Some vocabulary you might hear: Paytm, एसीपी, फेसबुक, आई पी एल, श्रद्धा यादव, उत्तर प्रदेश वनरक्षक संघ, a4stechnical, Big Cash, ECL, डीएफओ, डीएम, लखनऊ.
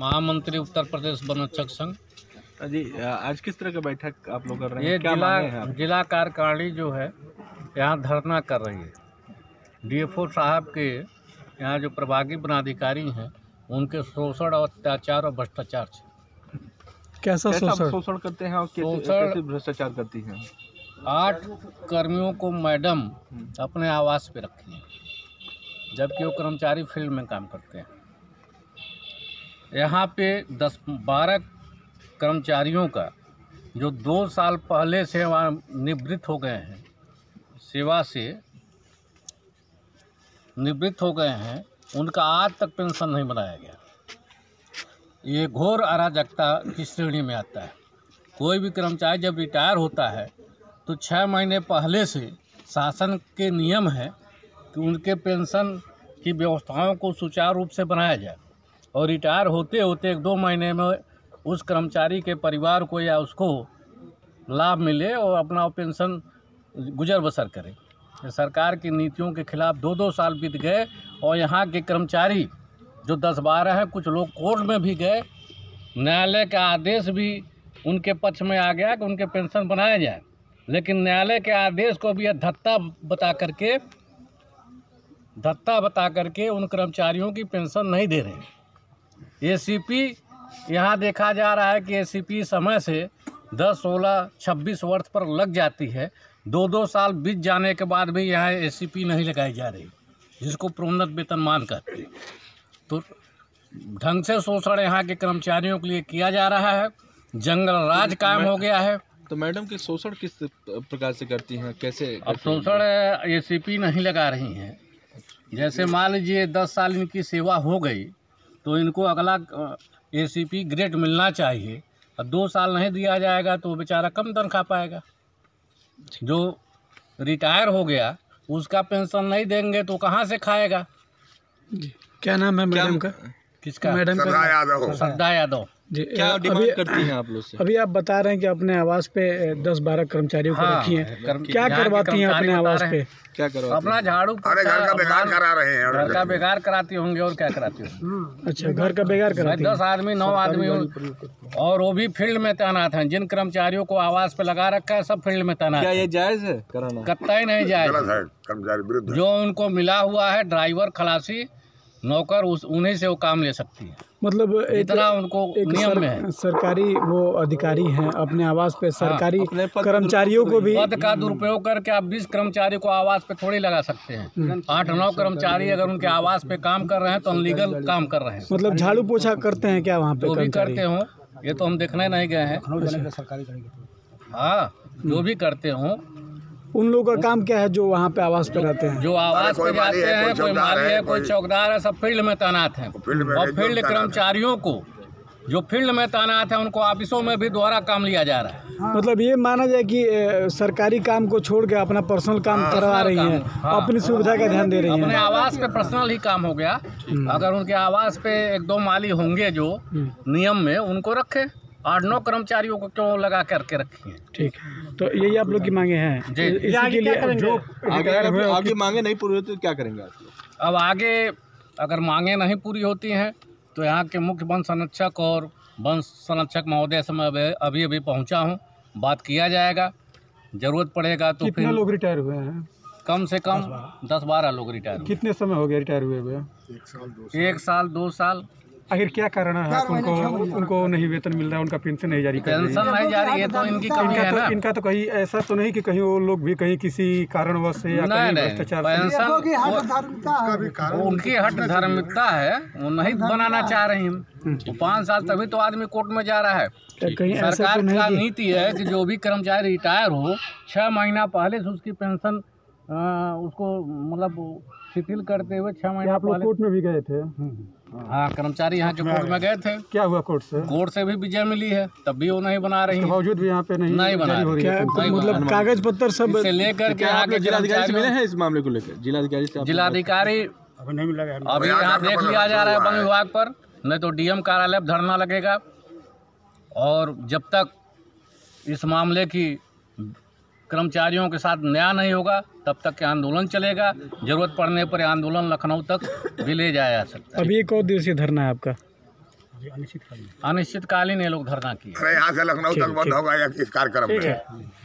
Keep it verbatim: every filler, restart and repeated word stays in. महामंत्री उत्तर प्रदेश वनरक्षक संघ जी। आज किस तरह की बैठक आप लोग कर रहे हैं? ये क्या जिला है? जिला कार्यकारिणी जो है यहाँ धरना कर रही है। डीएफओ साहब के यहाँ जो प्रभागी वनाधिकारी हैं उनके शोषण और अत्याचार और भ्रष्टाचार से कैसा शोषण शोषण करते हैं और कैसे भ्रष्टाचार करती हैं। आठ कर्मियों को मैडम अपने आवास पे रखी है जबकि वो कर्मचारी फील्ड में काम करते हैं। यहाँ पे दस बारह कर्मचारियों का जो दो साल पहले से वहाँ निवृत्त हो गए हैं, सेवा से निवृत्त हो गए हैं, उनका आज तक पेंशन नहीं बनाया गया। ये घोर अराजकता की श्रेणी में आता है। कोई भी कर्मचारी जब रिटायर होता है तो छः महीने पहले से शासन के नियम है कि उनके पेंशन की व्यवस्थाओं को सुचारू रूप से बनाया जाए और रिटायर होते होते एक दो महीने में उस कर्मचारी के परिवार को या उसको लाभ मिले और अपना पेंशन गुजर बसर करे। सरकार की नीतियों के खिलाफ दो दो साल बीत गए और यहाँ के कर्मचारी जो दस बारह हैं, कुछ लोग कोर्ट में भी गए, न्यायालय का आदेश भी उनके पक्ष में आ गया कि उनके पेंशन बनाया जाए, लेकिन न्यायालय के आदेश को भी धत्ता बता करके धत्ता बता करके उन कर्मचारियों की पेंशन नहीं दे रहे। एसीपी यहाँ देखा जा रहा है कि एसीपी समय से दस सोलह छब्बीस वर्ष पर लग जाती है, दो दो साल बीत जाने के बाद भी यहाँ एसीपी नहीं लगाई जा रही जिसको प्रोन्नत वेतनमान कहते हैं। तो ढंग से शोषण यहाँ के कर्मचारियों के लिए किया जा रहा है। जंगल राज कायम हो गया है। तो मैडम के शोषण किस प्रकार से करती हैं, कैसे? अब शोषण एसीपी नहीं लगा रही हैं। जैसे मान लीजिए दस साल इनकी सेवा हो गई तो इनको अगला एसीपी ग्रेड मिलना चाहिए। अब दो साल नहीं दिया जाएगा तो बेचारा कम तनख्वाह पाएगा। जो रिटायर हो गया उसका पेंशन नहीं देंगे तो कहाँ से खाएगा? क्या नाम है मैडम का? किसका? मैडम श्रद्धा यादव। श्रद्धा यादव जी, क्या डिमांड करती हैं आप लोग से? अभी आप बता रहे हैं कि अपने आवास पे दस बारह कर्मचारियों को रखी है। क्या करवाती हैं अपने आवास पे? क्या करवाती? अपना झाड़ू घर का बेकार करा रहे हैं। घर का बेकार कराती होंगे और क्या कराती होंगे। अच्छा, घर का बेकार कराती हैं। दस आदमी नौ आदमी और वो भी फील्ड में तैनात हैं। जिन कर्मचारियों को आवास पे लगा रखा है सब फील्ड में तैनात। क्या ये जायज है? कतई नहीं जायज। जो उनको मिला हुआ है ड्राइवर खलासी नौकर उस उन्हीं से वो काम ले सकती है। मतलब इतना उनको नियम में है। सरकारी वो अधिकारी हैं अपने आवास पे सरकारी हाँ, कर्मचारियों को भी पद का दुरुपयोग करके आप बीस कर्मचारी को आवास पे थोड़ी लगा सकते हैं। आठ नौ कर्मचारी अगर उनके आवास पे काम कर रहे हैं तो अनलीगल काम कर रहे हैं। मतलब झाड़ू पोछा करते हैं क्या वहाँ पे? वो भी करते हों, ये तो हम देखने नहीं गए हैं। हाँ, जो भी करते हों उन लोगों का काम क्या है जो वहाँ पे आवास पे रहते हैं? जो आवास पे जाते हैं, कोई माली है, कोई चौकदार है, सब फील्ड में तैनात हैं। और फील्ड कर्मचारियों को जो फील्ड में तैनात है उनको ऑफिसों में भी दोबारा काम लिया जा रहा है। हाँ। मतलब ये माना जाए कि सरकारी काम को छोड़ के अपना पर्सनल काम करवा रही है, अपनी सुविधा का ध्यान दे रही है। अपने आवास पे पर्सनल ही काम हो गया। अगर उनके आवास पे एक दो माली होंगे जो नियम में उनको रखे, आठ नौ कर्मचारियों को क्यों लगा करके रखी है। ठीक, तो यही आप लोग की मांगे हैं। जी, इसी के लिए जो अगर आगे मांगे नहीं पूरी होती तो क्या करेंगे आप लोग? अब आगे अगर मांगे नहीं पूरी होती हैं तो यहाँ के मुख्य वन संरक्षक और वन संरक्षक महोदय से मैं अभी अभी पहुँचा हूँ, बात किया जाएगा। जरूरत पड़ेगा तो फिर। लोग रिटायर हुए हैं? कम से कम दस बारह लोग रिटायर। कितने समय हो गया रिटायर हुए हुए? एक साल दो साल। आखिर क्या कारण है उनको उनको नहीं वेतन मिल रहा है, उनका पेंशन नहीं जारी कर रही है? ये तो इनकी कमी है ना। इनका तो कहीं ऐसा तो नहीं कि कहीं वो लोग भी कहीं किसी कारणवश से या कहीं भ्रष्टाचार से? उनकी हट धार्मिकता है, वो नहीं बनाना चाह रही हैं। पाँच साल तभी तो आदमी कोर्ट में जा रहा है। सरकार की नीति है कि जो भी कर्मचारी रिटायर हो छः महीना पहले से उसकी पेंशन उसको मतलब शिथिल करते हुए छः महीने। आप लोग कोर्ट में भी गए थे? हाँ, कर्मचारी यहाँ के कोर्ट में गए थे। क्या हुआ कोर्ट से? कोर्ट से भी विजय मिली है, तब भी वो नहीं बना रही। बावजूद भी यहाँ पे नहीं नहीं बना रही है। मतलब कागज पत्तर सब लेकर के यहाँ के जिलाधिकारी मिले हैं इस मामले को लेकर? जिलाधिकारी जिलाधिकारी अभी यहाँ देख लिया जा रहा है वन विभाग पर, नहीं तो डीएम कार्यालय पर धरना लगेगा। और जब तक इस मामले की कर्मचारियों के साथ न्याय नहीं होगा तब तक आंदोलन चलेगा। जरूरत पड़ने पर आंदोलन लखनऊ तक भी ले जाया जा सकता है। अभी एक और दिवसीय धरना है आपका? अनिश्चितकालीन ये लोग धरना किए। अरे यहाँ से लखनऊ तक बंद होगा या किस कार्यक्रम में?